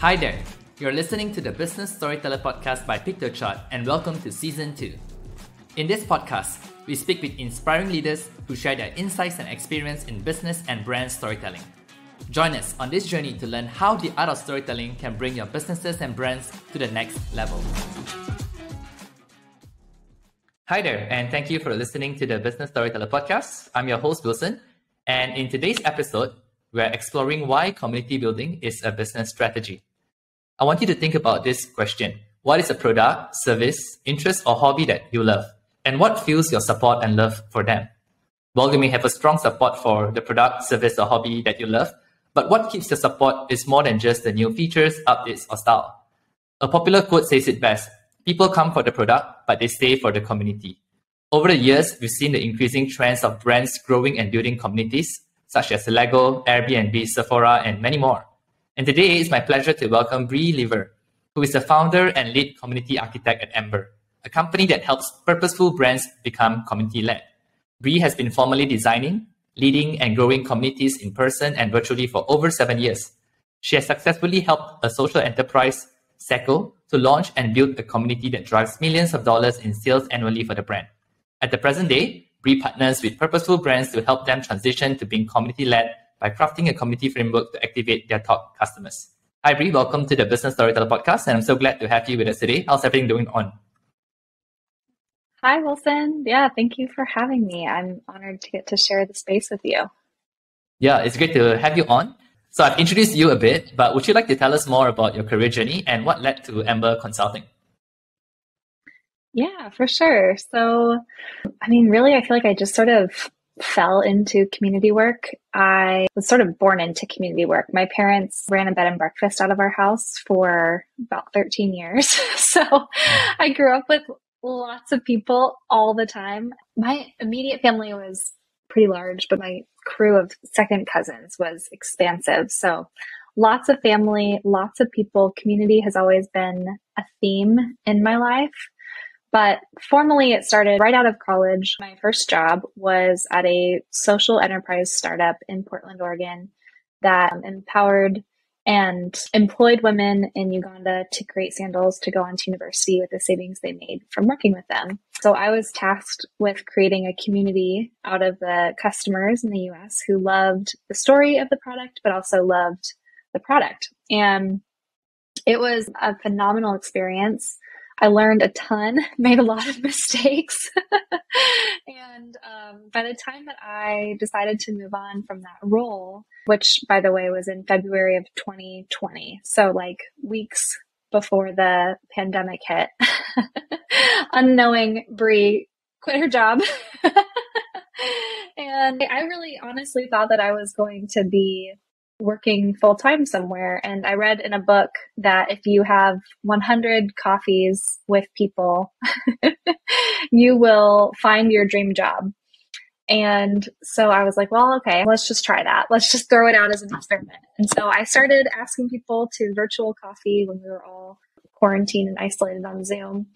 Hi there, you're listening to the Business Storyteller podcast by Piktochart, and welcome to Season 2. In this podcast, we speak with inspiring leaders who share their insights and experience in business and brand storytelling. Join us on this journey to learn how the art of storytelling can bring your businesses and brands to the next level. Hi there, and thank you for listening to the Business Storyteller podcast. I'm your host, Wilson, and in today's episode, we're exploring why community building is a business strategy. I want you to think about this question. What is a product, service, interest, or hobby that you love? And what fuels your support and love for them? Well, you may have a strong support for the product, service, or hobby that you love, but what keeps your support is more than just the new features, updates, or style. A popular quote says it best. People come for the product, but they stay for the community. Over the years, we've seen the increasing trends of brands growing and building communities, such as Lego, Airbnb, Sephora, and many more. And today, it's my pleasure to welcome Bri Leever, who is the founder and lead community architect at Ember, a company that helps purposeful brands become community-led. Bri has been formally designing, leading, and growing communities in person and virtually for over 7 years. She has successfully helped a social enterprise, Sseko, to launch and build a community that drives millions of dollars in sales annually for the brand. At the present day, Bri partners with purposeful brands to help them transition to being community-led by crafting a community framework to activate their top customers. Hi Bri, welcome to the Business Storyteller podcast, and I'm so glad to have you with us today. How's everything going on? Hi Wilson. Yeah, thank you for having me. I'm honored to get to share the space with you. Yeah, it's great to have you on. So I've introduced you a bit, but would you like to tell us more about your career journey and what led to Ember Consulting? Yeah, for sure. So, really, I feel like I just sort of fell into community work. I was sort of born into community work. My parents ran a bed and breakfast out of our house for about 13 years. So I grew up with lots of people all the time. My immediate family was pretty large, but my crew of second cousins was expansive. So lots of family, lots of people. Community has always been a theme in my life. But formally, it started right out of college. My first job was at a social enterprise startup in Portland, Oregon, that empowered and employed women in Uganda to create sandals to go on to university with the savings they made from working with them. So I was tasked with creating a community out of the customers in the US who loved the story of the product, but also loved the product. And it was a phenomenal experience. I learned a ton, made a lot of mistakes. And by the time that I decided to move on from that role, which by the way was in February of 2020, so like weeks before the pandemic hit, unknowing Bri quit her job. And I really honestly thought that I was going to be working full-time somewhere. And I read in a book that if you have 100 coffees with people, you will find your dream job. And so I was like, well, okay, let's just try that. Let's just throw it out as an experiment. And so I started asking people to virtual coffee when we were all quarantined and isolated on Zoom.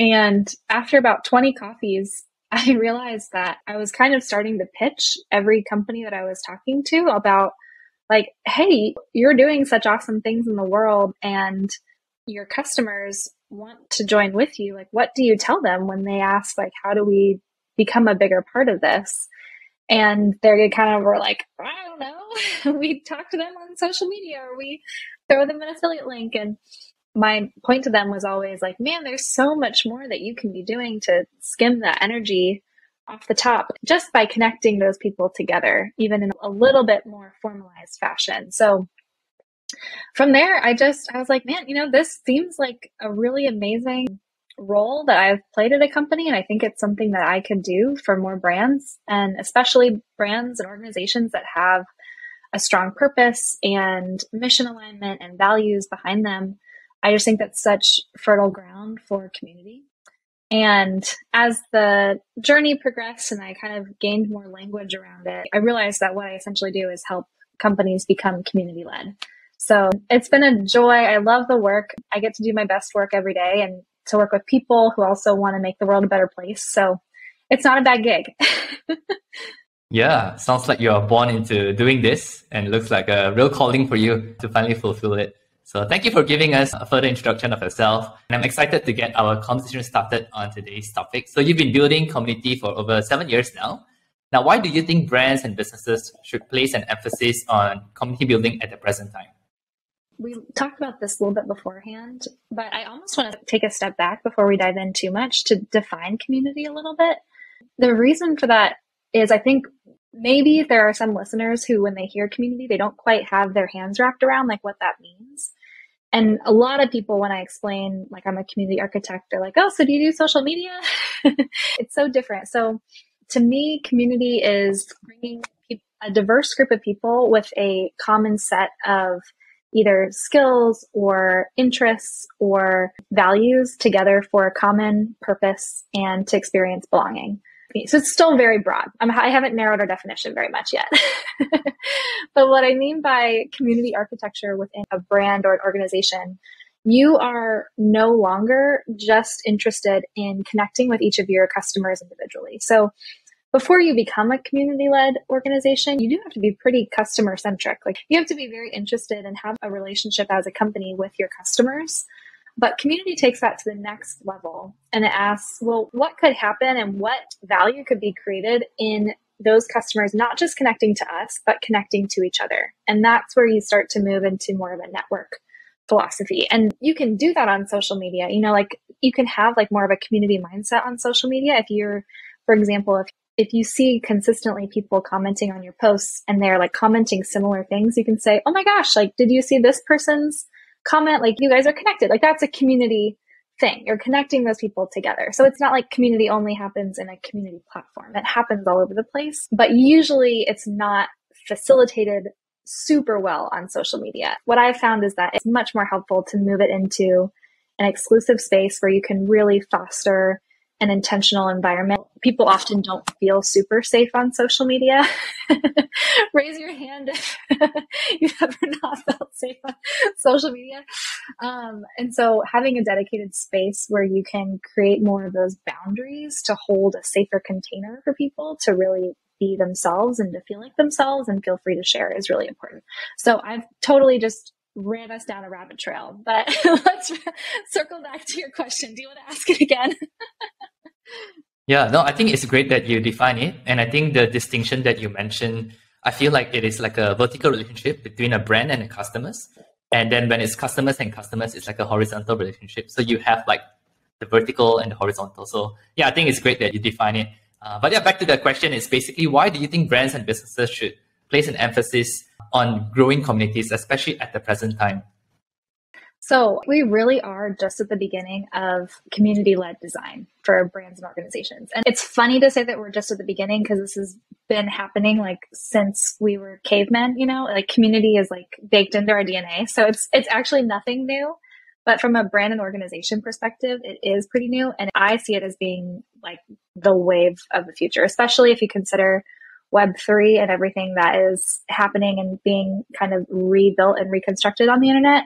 And after about 20 coffees, I realized that I was kind of starting to pitch every company that I was talking to about like, hey, you're doing such awesome things in the world and your customers want to join with you. Like, what do you tell them when they ask, like, how do we become a bigger part of this? And they kind of were like, I don't know. We talk to them on social media or we throw them an affiliate link. And my point to them was always like, man, there's so much more that you can be doing to skim that energy off the top, just by connecting those people together, even in a little bit more formalized fashion. So from there, I was like, man, this seems like a really amazing role that I've played at a company. And I think it's something that I could do for more brands, and especially brands and organizations that have a strong purpose and mission alignment and values behind them. I just think that's such fertile ground for community. And as the journey progressed and I kind of gained more language around it, I realized that what I essentially do is help companies become community-led. So it's been a joy. I love the work. I get to do my best work every day and to work with people who also want to make the world a better place. So it's not a bad gig. Yeah, sounds like you're born into doing this and looks like a real calling for you to finally fulfill it. So thank you for giving us a further introduction of yourself. And I'm excited to get our conversation started on today's topic. So you've been building community for over 7 years now. Now, why do you think brands and businesses should place an emphasis on community building at the present time? We talked about this a little bit beforehand, but I almost want to take a step back before we dive in too much to define community a little bit. The reason for that is I think maybe there are some listeners who, when they hear community, they don't quite have their hands wrapped around like what that means. And a lot of people, when I explain, like I'm a community architect, they're like, oh, so do you do social media? It's so different. So to me, community is bringing a diverse group of people with a common set of either skills or interests or values together for a common purpose and to experience belonging. So it's still very broad. I haven't narrowed our definition very much yet. But what I mean by community architecture within a brand or an organization, you are no longer just interested in connecting with each of your customers individually. So before you become a community-led organization, you do have to be pretty customer-centric. Like you have to be very interested and have a relationship as a company with your customers. But community takes that to the next level and it asks, well, what could happen and what value could be created in those customers, not just connecting to us, but connecting to each other. And that's where you start to move into more of a network philosophy. And you can do that on social media. You know, like you can have like more of a community mindset on social media. If you're, for example, if you see consistently people commenting on your posts and they're like commenting similar things, you can say, oh my gosh, like, did you see this person's comment? Like you guys are connected. Like that's a community thing. You're connecting those people together. So it's not like community only happens in a community platform. It happens all over the place, but usually it's not facilitated super well on social media. What I've found is that it's much more helpful to move it into an exclusive space where you can really foster an intentional environment. People often don't feel super safe on social media. Raise your hand if you've ever not felt safe on social media. And so having a dedicated space where you can create more of those boundaries to hold a safer container for people to really be themselves and to feel like themselves and feel free to share is really important. So I've totally just ran us down a rabbit trail, but let's circle back to your question. Do you want to ask it again? Yeah, no, I think it's great that you define it. And I think the distinction that you mentioned, I feel like it is like a vertical relationship between a brand and the customers. And then when it's customers and customers, it's like a horizontal relationship. So you have like the vertical and the horizontal. So yeah, I think it's great that you define it. But yeah, back to the question is basically, why do you think brands and businesses should place an emphasis on growing communities, especially at the present time? So we really are just at the beginning of community-led design for brands and organizations. And it's funny to say that we're just at the beginning because this has been happening like since we were cavemen, you know, like community is like baked into our DNA. So it's actually nothing new. But from a brand and organization perspective, it is pretty new. And I see it as being like the wave of the future, especially if you consider Web3 and everything that is happening and being kind of rebuilt and reconstructed on the internet.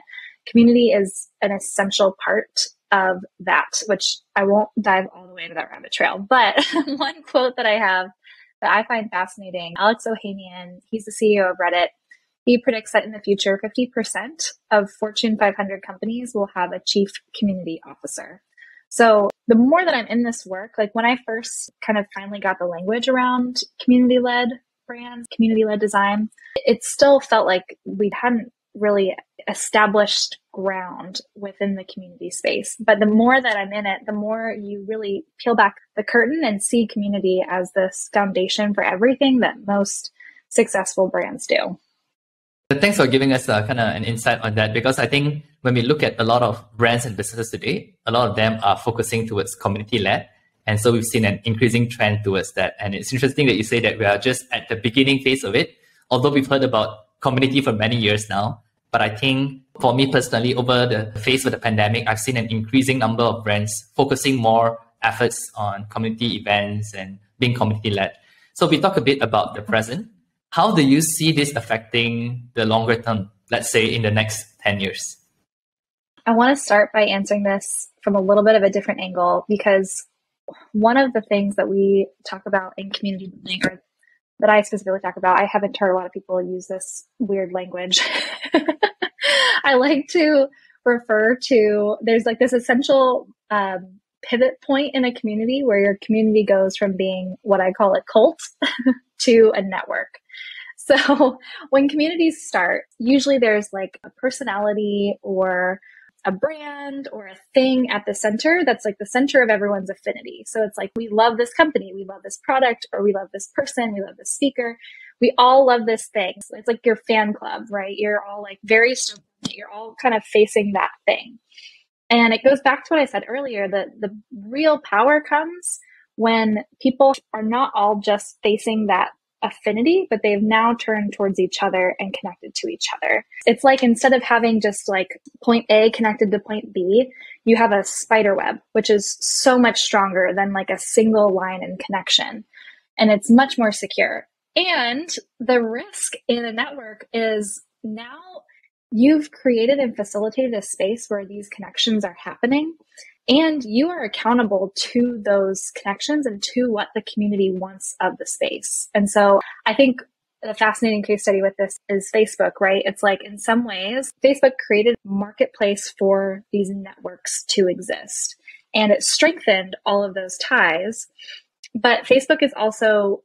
Community is an essential part of that, which I won't dive all the way into that rabbit trail. But one quote that I have that I find fascinating, Alex Ohanian, he's the CEO of Reddit. He predicts that in the future, 50% of Fortune 500 companies will have a chief community officer. So the more that I'm in this work, like when I first kind of finally got the language around community-led brands, community-led design, it still felt like we hadn't really established ground within the community space. But the more that I'm in it, the more you really peel back the curtain and see community as this foundation for everything that most successful brands do. Thanks for giving us kind of an insight on that, because I think when we look at a lot of brands and businesses today, a lot of them are focusing towards community-led. And so we've seen an increasing trend towards that. And it's interesting that you say that we are just at the beginning phase of it, although we've heard about community for many years now. But I think for me personally, over the phase of the pandemic, I've seen an increasing number of brands focusing more efforts on community events and being community-led. So if we talk a bit about the present, how do you see this affecting the longer term, let's say in the next 10 years? I want to start by answering this from a little bit of a different angle, because one of the things that we talk about in community building, or that I specifically talk about, I haven't heard a lot of people use this weird language. I like to refer to, there's like this essential pivot point in a community where your community goes from being what I call a cult to a network. So when communities start, usually there's like a personality or a brand or a thing at the center that's like the center of everyone's affinity. So it's like, we love this company, we love this product, or we love this person, we love this speaker. We all love this thing. So it's like your fan club, right? You're all like very stoked. You're all kind of facing that thing. And it goes back to what I said earlier, that the real power comes when people are not all just facing that affinity, but they've now turned towards each other and connected to each other. It's like, instead of having just like point A connected to point B, you have a spider web, which is so much stronger than like a single line in connection. And it's much more secure. And the risk in a network is now you've created and facilitated a space where these connections are happening, and you are accountable to those connections and to what the community wants of the space. And so I think the fascinating case study with this is Facebook, right? It's like, in some ways, Facebook created a marketplace for these networks to exist, and it strengthened all of those ties. But Facebook is also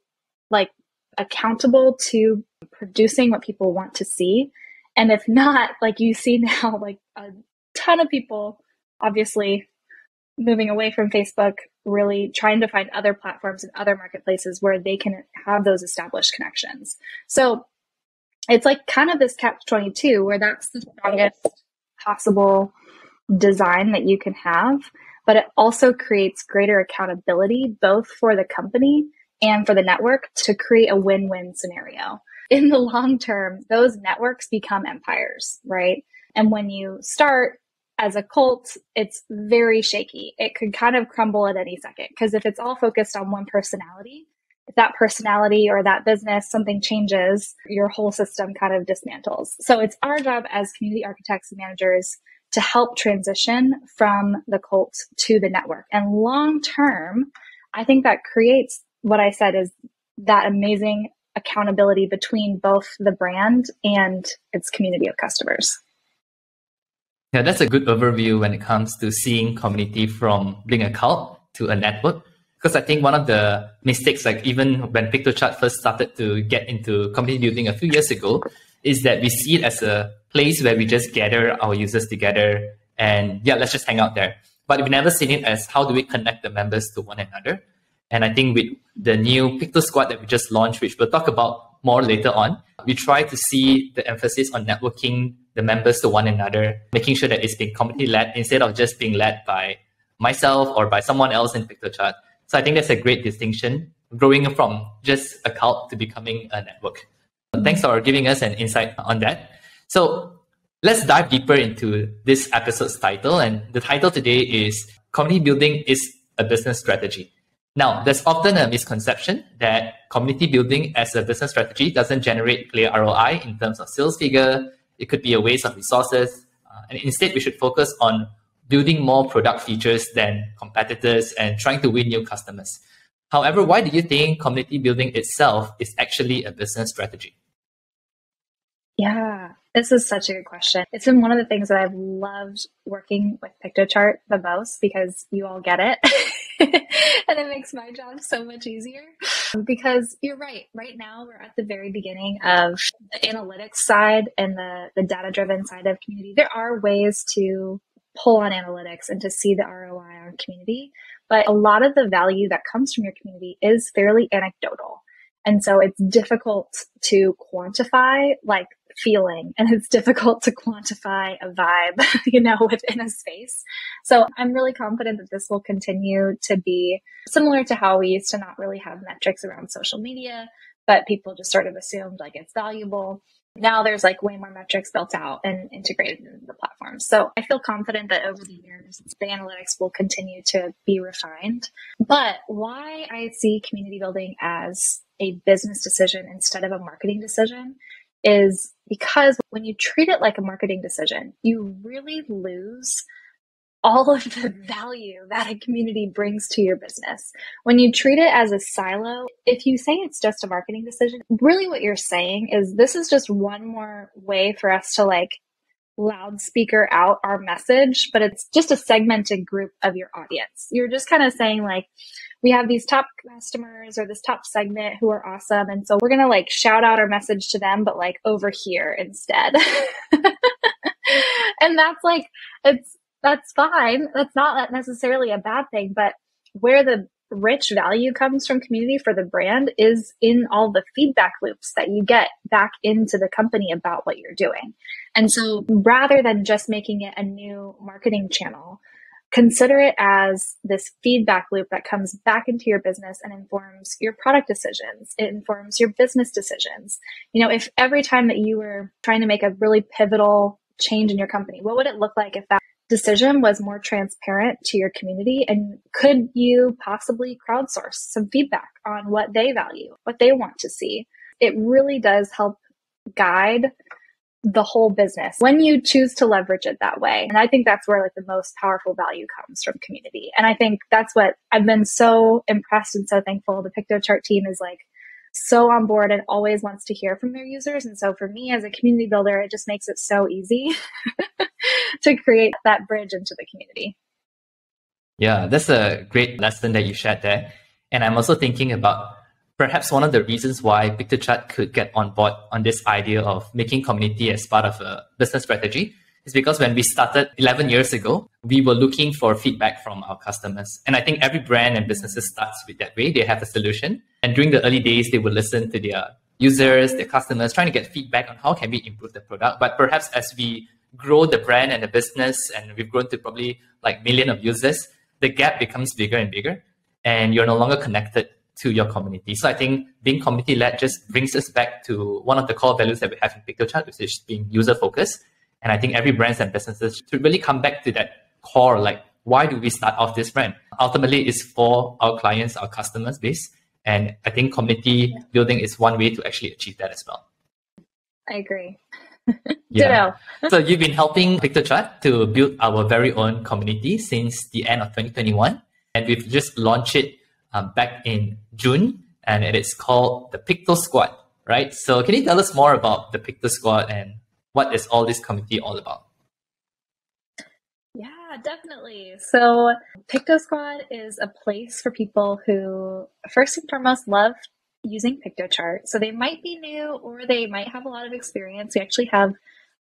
like accountable to producing what people want to see. And if not, like you see now, like a ton of people, obviously, moving away from Facebook, really trying to find other platforms and other marketplaces where they can have those established connections. So it's like kind of this catch-22, where that's the strongest possible design that you can have, but it also creates greater accountability, both for the company and for the network, to create a win-win scenario. In the long term, those networks become empires, right? And when you start as a cult, it's very shaky. It could kind of crumble at any second, because if it's all focused on one personality, if that personality or that business, something changes, your whole system kind of dismantles. So it's our job as community architects and managers to help transition from the cult to the network. And long term, I think that creates what I said is that amazing accountability between both the brand and its community of customers. Yeah, that's a good overview when it comes to seeing community from being a cult to a network. Because I think one of the mistakes, like even when Piktochart first started to get into community building a few years ago, is that we see it as a place where we just gather our users together and yeah, let's just hang out there. But we've never seen it as how do we connect the members to one another. And I think with the new Pikto Squad that we just launched, which we'll talk about more later on, we try to see the emphasis on networking the members to one another, making sure that it's being community-led instead of just being led by myself or by someone else in Piktochart. So I think that's a great distinction, growing from just a cult to becoming a network. Thanks for giving us an insight on that. So let's dive deeper into this episode's title. And the title today is Community Building is a Business Strategy. Now, there's often a misconception that community building as a business strategy doesn't generate clear ROI in terms of sales figure. It could be a waste of resources. And instead, we should focus on building more product features than competitors and trying to win new customers. However, why do you think community building itself is actually a business strategy? Yeah, this is such a good question. It's been one of the things that I've loved working with Piktochart the most, because you all get it. And it makes my job so much easier, because you're right. Right now, we're at the very beginning of the analytics side and the data-driven side of community. There are ways to pull on analytics and to see the ROI on community, but a lot of the value that comes from your community is fairly anecdotal. And so it's difficult to quantify like feeling, and it's difficult to quantify a vibe, you know, within a space. So I'm really confident that this will continue to be similar to how we used to not really have metrics around social media, but people just sort of assumed like it's valuable. Now there's like way more metrics built out and integrated into the platform. So I feel confident that over the years, the analytics will continue to be refined. But why I see community building as a business decision instead of a marketing decision is because when you treat it like a marketing decision, you really lose all of the value that a community brings to your business. When you treat it as a silo, if you say it's just a marketing decision, really what you're saying is this is just one more way for us to like loudspeaker out our message, but it's just a segmented group of your audience. You're just kind of saying like, we have these top customers or this top segment who are awesome. And so we're going to like shout out our message to them, but like over here instead. And that's like, that's fine. That's not necessarily a bad thing, but where the rich value comes from community for the brand is in all the feedback loops that you get back into the company about what you're doing. And so rather than just making it a new marketing channel, consider it as this feedback loop that comes back into your business and informs your product decisions. It informs your business decisions. You know, if every time that you were trying to make a really pivotal change in your company, what would it look like if that decision was more transparent to your community? And could you possibly crowdsource some feedback on what they value, what they want to see? It really does help guide the whole business when you choose to leverage it that way. And I think that's where like the most powerful value comes from community. And I think that's what I've been so impressed and so thankful. The Piktochart team is like so on board and always wants to hear from their users. And so for me as a community builder, it just makes it so easy to create that bridge into the community. Yeah, that's a great lesson that you shared there. And I'm also thinking about perhaps one of the reasons why Piktochart could get on board on this idea of making community as part of a business strategy is because when we started 11 years ago, we were looking for feedback from our customers. And I think every brand and businesses starts with that way. They have a solution. And during the early days, they would listen to their users, their customers, trying to get feedback on how can we improve the product. But perhaps as we grow the brand and the business, and we've grown to probably like million of users, the gap becomes bigger and bigger, and you're no longer connected to your community. So I think being community-led just brings us back to one of the core values that we have in Piktochart, which is being user-focused. And I think every brand and businesses should really come back to that core, like, why do we start off this brand? Ultimately, it's for our clients, our customers base. And I think community building is one way to actually achieve that as well. I agree. Yeah. So you've been helping Piktochart to build our very own community since the end of 2021. And we've just launched it back in June. And it is called the Pikto Squad, right? So can you tell us more about the Pikto Squad and what is all this community all about? Yeah, definitely. So Pikto Squad is a place for people who first and foremost love using Piktochart. So they might be new or they might have a lot of experience. We actually have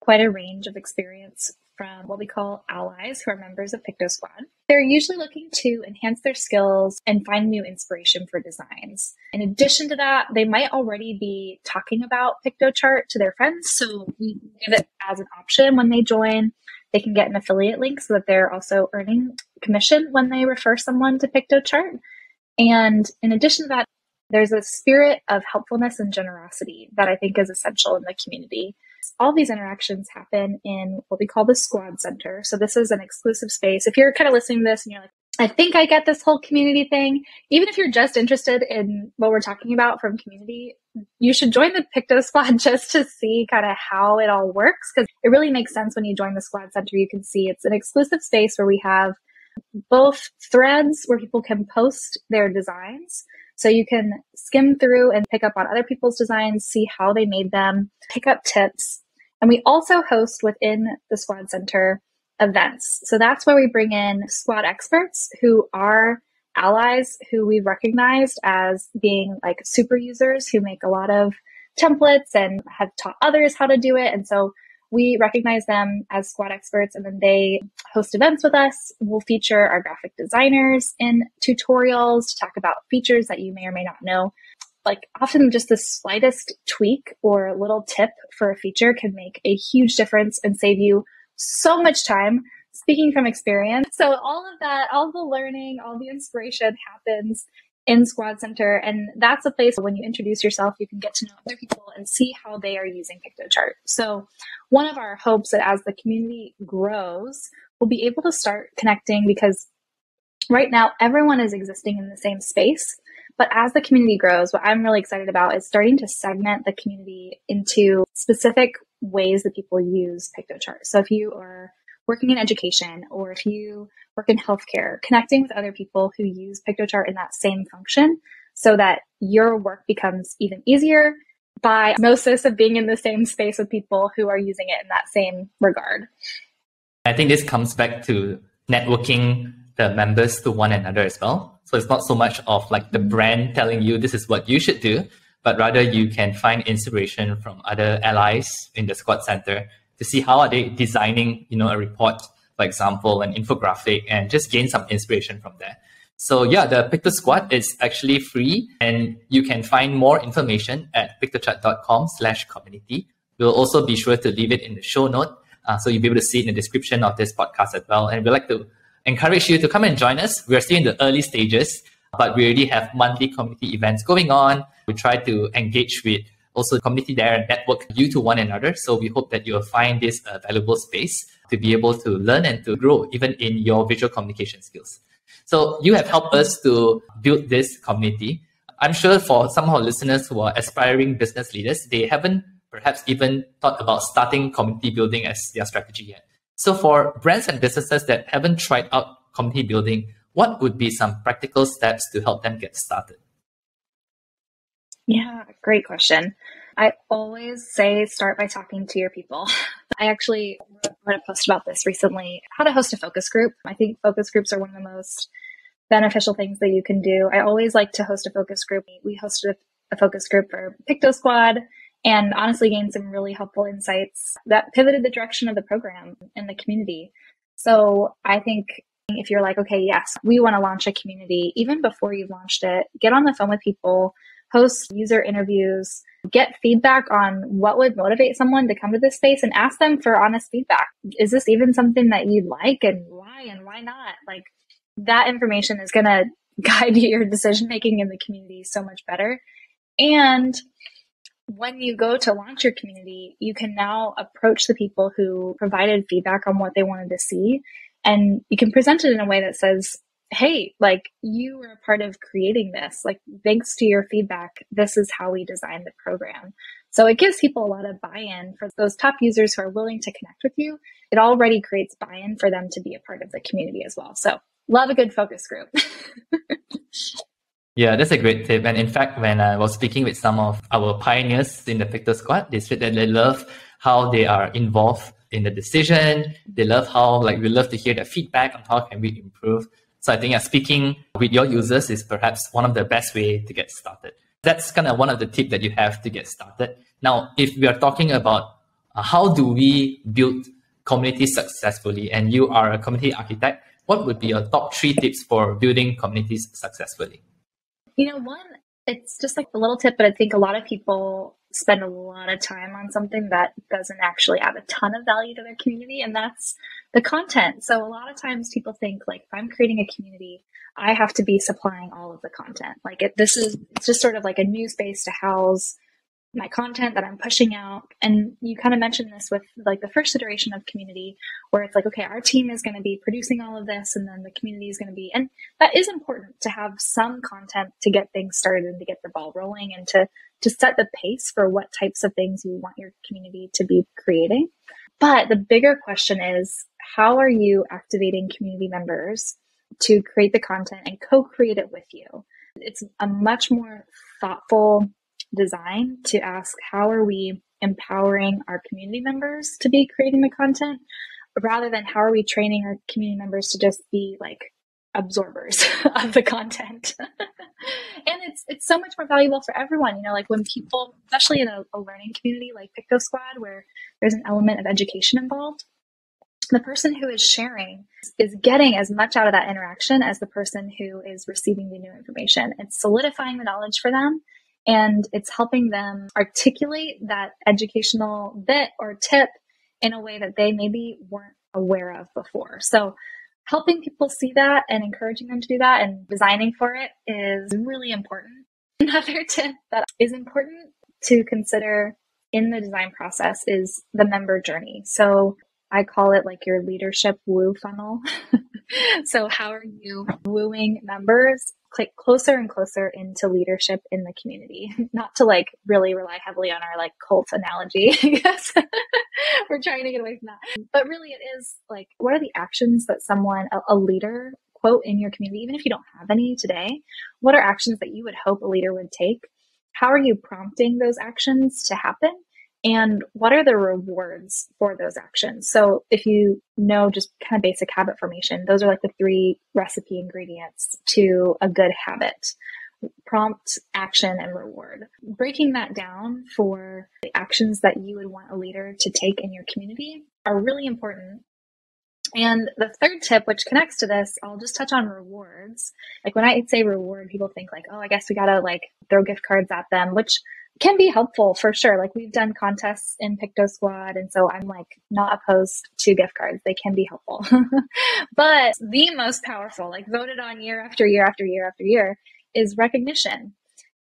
quite a range of experience from what we call allies who are members of Pikto Squad. They're usually looking to enhance their skills and find new inspiration for designs. In addition to that, they might already be talking about Piktochart to their friends. So we give it as an option when they join. They can get an affiliate link so that they're also earning commission when they refer someone to Piktochart. And in addition to that, there's a spirit of helpfulness and generosity that I think is essential in the community. All these interactions happen in what we call the Squad Center. So this is an exclusive space. If you're kind of listening to this and you're like, I think I get this whole community thing, even if you're just interested in what we're talking about from community, you should join the Pikto Squad just to see kind of how it all works, because it really makes sense when you join the Squad Center. You can see it's an exclusive space where we have both threads where people can post their designs. So you can skim through and pick up on other people's designs, see how they made them, pick up tips. And we also host within the Squad Center events. So that's where we bring in squad experts who are allies who we've recognized as being like super users who make a lot of templates and have taught others how to do it. And so we recognize them as squad experts, and then they host events with us. We'll feature our graphic designers in tutorials to talk about features that you may or may not know. Like often just the slightest tweak or little tip for a feature can make a huge difference and save you so much time, speaking from experience. So all of that, all the learning, all the inspiration happens in Squad Center. And that's a place when you introduce yourself, you can get to know other people and see how they are using Piktochart. So one of our hopes that as the community grows, we'll be able to start connecting, because right now everyone is existing in the same space. But as the community grows, what I'm really excited about is starting to segment the community into specific ways that people use Piktochart. So if you are working in education, or if you work in healthcare, connecting with other people who use Piktochart in that same function so that your work becomes even easier by osmosis of being in the same space with people who are using it in that same regard. I think this comes back to networking the members to one another as well. So it's not so much of like the brand telling you this is what you should do, but rather you can find inspiration from other allies in the Squad Center to see how are they designing, you know, a report, for example, an infographic, and just gain some inspiration from there. So yeah, the Pikto Squad is actually free, and you can find more information at piktochart.com/community. We'll also be sure to leave it in the show note, so you'll be able to see it in the description of this podcast as well. And we'd like to encourage you to come and join us. We're still in the early stages, but we already have monthly community events going on. We try to engage with also the community there and network you to one another. So we hope that you'll find this a valuable space to be able to learn and to grow even in your visual communication skills. So you have helped us to build this community. I'm sure for some of our listeners who are aspiring business leaders, they haven't perhaps even thought about starting community building as their strategy yet. So for brands and businesses that haven't tried out community building, what would be some practical steps to help them get started? Yeah, great question. I always say start by talking to your people. I actually wrote a post about this recently, how to host a focus group. I think focus groups are one of the most beneficial things that you can do. I always like to host a focus group. We hosted a focus group for Pikto Squad and honestly gained some really helpful insights that pivoted the direction of the program and the community. So I think if you're like, okay, yes, we want to launch a community, even before you've launched it, get on the phone with people, host user interviews, get feedback on what would motivate someone to come to this space, and ask them for honest feedback. Is this even something that you'd like, and why not? Like, that information is going to guide your decision-making in the community so much better. And when you go to launch your community, you can now approach the people who provided feedback on what they wanted to see. And you can present it in a way that says, hey, like, you were a part of creating this. Like, thanks to your feedback, this is how we designed the program. So it gives people a lot of buy-in. For those top users who are willing to connect with you, it already creates buy-in for them to be a part of the community as well. So love a good focus group. Yeah, that's a great tip. And in fact, when I was speaking with some of our pioneers in the Pikto Squad, they said that they love how they are involved in the decision. They love how, like, we love to hear their feedback on how can we improve. So I think speaking with your users is perhaps one of the best way to get started. That's kind of one of the tips that you have to get started. Now, if we are talking about how do we build community successfully, and you are a community architect, what would be your top 3 tips for building communities successfully? You know, one, it's just like a little tip, but I think a lot of people spend a lot of time on something that doesn't actually add a ton of value to their community, and that's the content. So a lot of times people think, like, if I'm creating a community, I have to be supplying all of the content. Like, it's just sort of like a new space to house my content that I'm pushing out. And you kind of mentioned this with, like, the first iteration of community, where it's like, okay, our team is going to be producing all of this, and then the community is going to be, and that is important to have some content to get things started and to get the ball rolling and to set the pace for what types of things you want your community to be creating. But the bigger question is, how are you activating community members to create the content and co-create it with you? It's a much more thoughtful design to ask, how are we empowering our community members to be creating the content, rather than how are we training our community members to just be, like, absorbers of the content. And it's so much more valuable for everyone. You know, like, when people, especially in a learning community like Pikto Squad, where there's an element of education involved, the person who is sharing is getting as much out of that interaction as the person who is receiving the new information. It's solidifying the knowledge for them, and it's helping them articulate that educational bit or tip in a way that they maybe weren't aware of before. So helping people see that and encouraging them to do that and designing for it is really important. Another tip that is important to consider in the design process is the member journey. So I call it, like, your leadership woo funnel. So how are you wooing members closer and closer into leadership in the community? Not to, like, really rely heavily on our, like, cult analogy, I guess. We're trying to get away from that. But really, it is, like, what are the actions that someone, a leader, quote, in your community, even if you don't have any today, what are actions that you would hope a leader would take How are you prompting those actions to happen? And what are the rewards for those actions? So if you know just kind of basic habit formation, those are like the three recipe ingredients to a good habit: prompt, action, and reward. Breaking that down for the actions that you would want a leader to take in your community are really important. And the third tip, which connects to this, I'll just touch on rewards. Like when I say reward, people think like, oh, I guess we got to like throw gift cards at them, which can be helpful for sure. Like we've done contests in Pikto Squad. And so I'm like not opposed to gift cards. They can be helpful, but the most powerful, like voted on year after year after year after year, is recognition.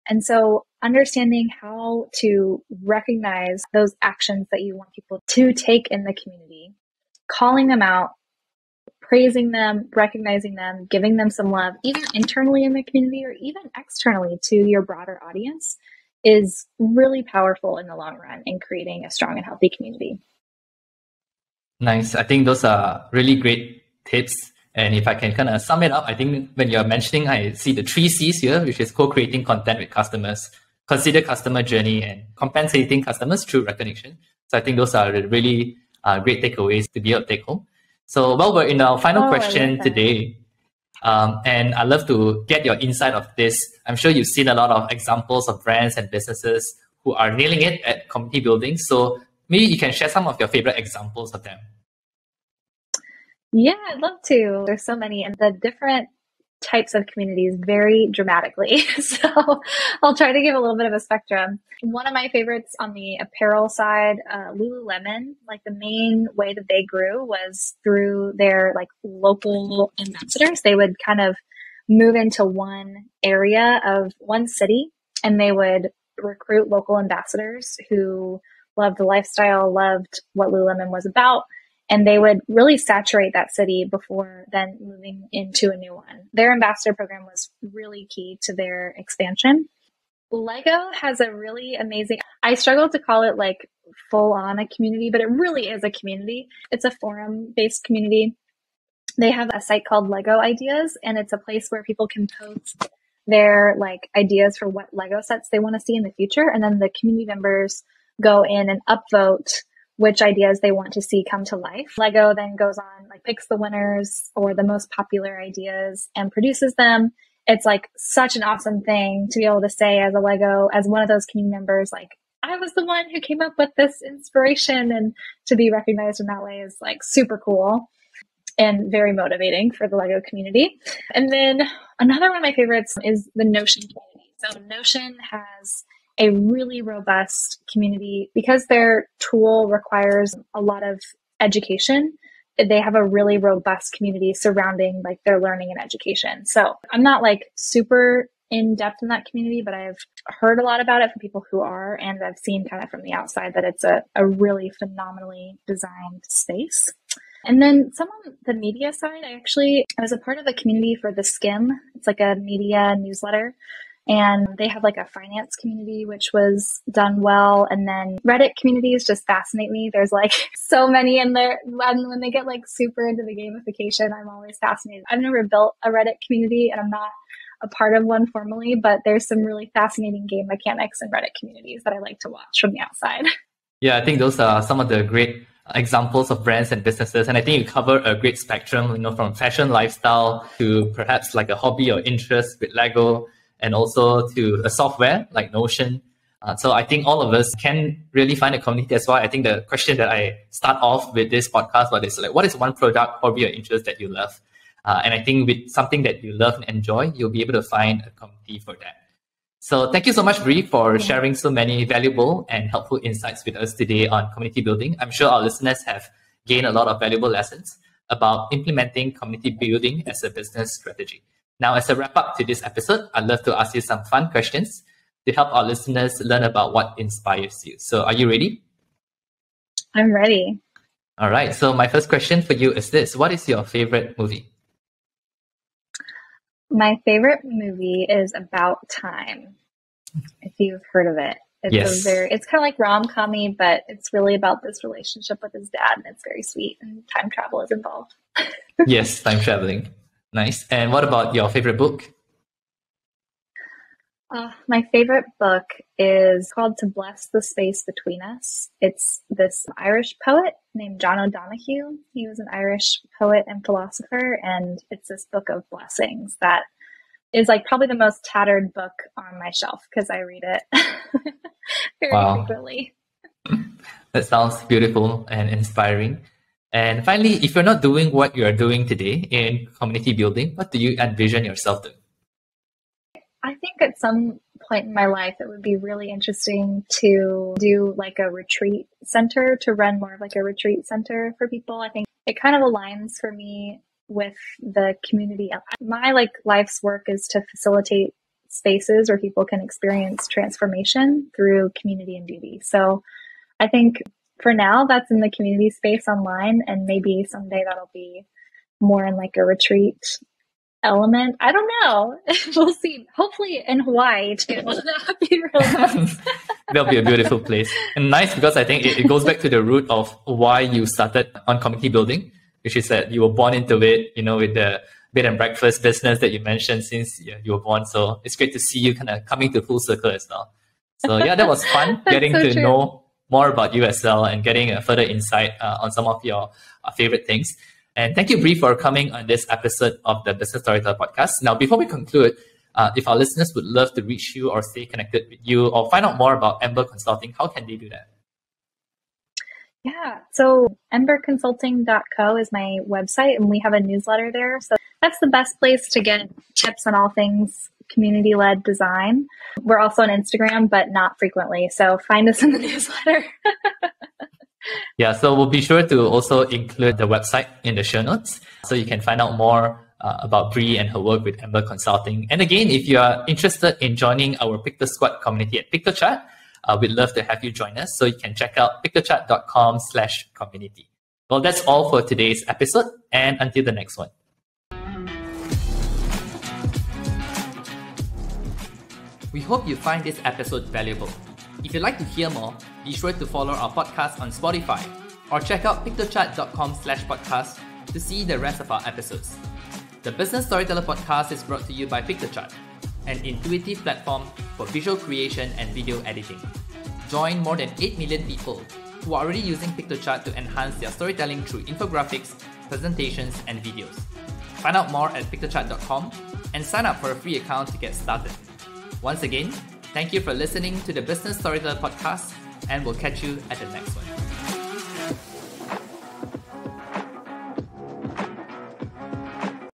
And so understanding how to recognize those actions that you want people to take in the community, calling them out, praising them, recognizing them, giving them some love, even internally in the community or even externally to your broader audience, is really powerful in the long run in creating a strong and healthy community. Nice. I think those are really great tips. And if I can kind of sum it up, I think when you're mentioning, I see the 3 C's here, which is co-creating content with customers, consider customer journey, and compensating customers through recognition. So I think those are really great takeaways to be able to take home. So well, we're in our final question today. And I'd love to get your insight of this. I'm sure you've seen a lot of examples of brands and businesses who are nailing it at community building. So maybe you can share some of your favorite examples of them. Yeah, I'd love to. There's so many, and the different types of communities vary dramatically. So I'll try to give a little bit of a spectrum. One of my favorites on the apparel side, Lululemon, like the main way that they grew was through their like local ambassadors. They would kind of move into one area of one city, and they would recruit local ambassadors who loved the lifestyle, loved what Lululemon was about. And they would really saturate that city before then moving into a new one. Their ambassador program was really key to their expansion. Lego has a really amazing, I struggle to call it like full on a community, but it really is a community. It's a forum based community. They have a site called Lego Ideas, and it's a place where people can post their like ideas for what Lego sets they want to see in the future. And then the community members go in and upvote which ideas they want to see come to life. Lego then goes on, like picks the winners or the most popular ideas and produces them. It's like such an awesome thing to be able to say as a Lego, as one of those community members, like, I was the one who came up with this inspiration, and to be recognized in that way is like super cool and very motivating for the Lego community. And then another one of my favorites is the Notion community. So Notion has a really robust community because their tool requires a lot of education. They have a really robust community surrounding like their learning and education. So I'm not like super in depth in that community, but I've heard a lot about it from people who are, and I've seen kind of from the outside that it's a really phenomenally designed space. And then some on the media side, I was a part of a community for the Skimm. It's like a media newsletter. And they have like a finance community, which was done well. And then Reddit communities just fascinate me. There's like so many in there. When they get like super into the gamification, I'm always fascinated. I've never built a Reddit community, and I'm not a part of one formally, but there's some really fascinating game mechanics in Reddit communities that I like to watch from the outside. Yeah, I think those are some of the great examples of brands and businesses. And I think you cover a great spectrum, you know, from fashion, lifestyle to perhaps like a hobby or interest with Lego, and also to a software like Notion. So I think all of us can really find a community. That's why I think the question that I start off with this podcast was like, what is one product, hobby, or interest that you love? And I think with something that you love and enjoy, you'll be able to find a community for that. So thank you so much, Bri, for sharing so many valuable and helpful insights with us today on community building. I'm sure our listeners have gained a lot of valuable lessons about implementing community building as a business strategy. Now, as a wrap up to this episode, I'd love to ask you some fun questions to help our listeners learn about what inspires you. So are you ready? I'm ready. All right. So my first question for you is this. What is your favorite movie? My favorite movie is About Time, if you've heard of it. It's kind of like rom-com-y, but it's really about this relationship with his dad, and it's very sweet, and time travel is involved. Yes, time traveling. Nice. And what about your favorite book? My favorite book is called To Bless the Space Between Us. It's this Irish poet named John O'Donohue. He was an Irish poet and philosopher, and it's this book of blessings that is like probably the most tattered book on my shelf because I read it very frequently. That sounds beautiful and inspiring. And finally, if you're not doing what you're doing today in community building, what do you envision yourself doing? I think at some point in my life, it would be really interesting to do like a retreat center, to run more of like a retreat center for people. I think it kind of aligns for me with the community. My like life's work is to facilitate spaces where people can experience transformation through community and beauty. So I think for now that's in the community space online, and maybe someday that'll be more in like a retreat element. I don't know. We'll see. Hopefully in Hawaii too. That would be really nice. That'll be a beautiful place. And nice because I think it goes back to the root of why you started on community building, which is that you were born into it, you know, with the bed and breakfast business that you mentioned since you were born. So it's great to see you kind of coming to full circle as well. So yeah, that was fun getting so to true. Know more about you as well and getting a further insight on some of your favorite things. And thank you, Bri, for coming on this episode of the Business Storyteller Podcast. Now, before we conclude, if our listeners would love to reach you or stay connected with you or find out more about Ember Consulting, how can they do that? Yeah, so emberconsulting.co is my website, and we have a newsletter there. So that's the best place to get tips on all things community-led design. We're also on Instagram, but not frequently. So find us in the newsletter. Yeah, so we'll be sure to also include the website in the show notes so you can find out more about Bri and her work with Ember Consulting. And again, if you are interested in joining our Pikto Squad community at Piktochart, we'd love to have you join us. So you can check out piktochart.com/community. Well, that's all for today's episode, and until the next one. We hope you find this episode valuable. If you'd like to hear more, be sure to follow our podcast on Spotify or check out piktochart.com/podcast to see the rest of our episodes. The Business Storyteller Podcast is brought to you by Piktochart, an intuitive platform for visual creation and video editing. Join more than 8 million people who are already using Piktochart to enhance their storytelling through infographics, presentations, and videos. Find out more at piktochart.com and sign up for a free account to get started. Once again, thank you for listening to the Business Storyteller Podcast, and we'll catch you at the next one.